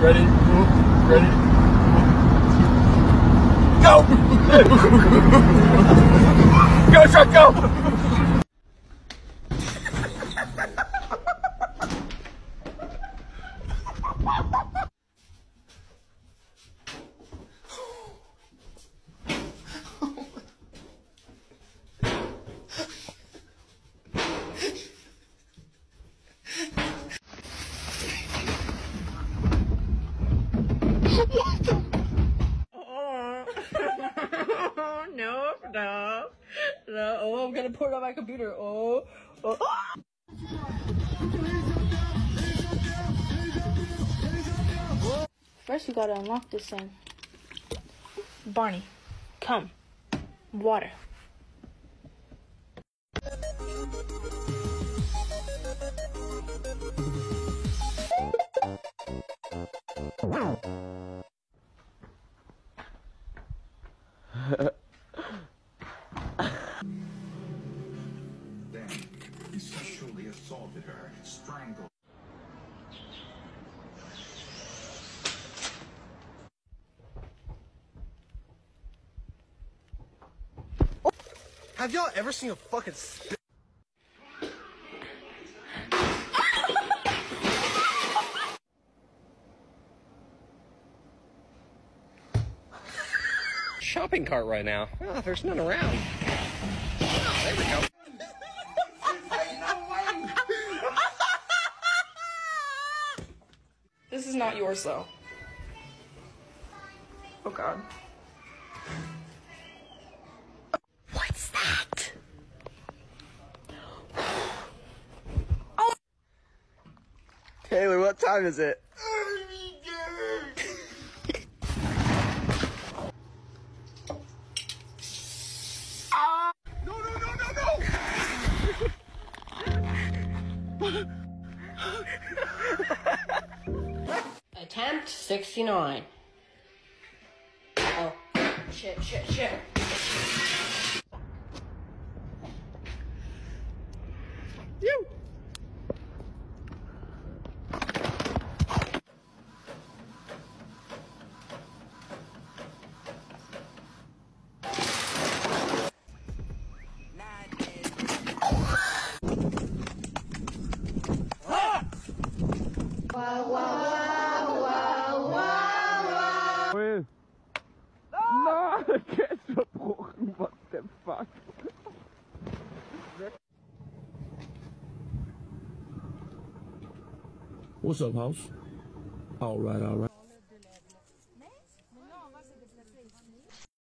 Ready? Ready? Go! Go, truck, go! What the? Oh. Oh, no, no, no. Oh, I'm gonna put it on my computer. Oh, oh. Oh. First, you gotta unlock this thing. Barney, come. Water. Damn, he sexually assaulted her, strangled. Have y'all ever seen a fucking spit? Shopping cart right now. Oh, there's none around. Oh, there we go. This is not yours though. Oh god. What's that? Oh. Taylor, what time is it? Attempt 69. Oh, shit, shit, shit. You. What the fuck? What's up, house? All right, all right.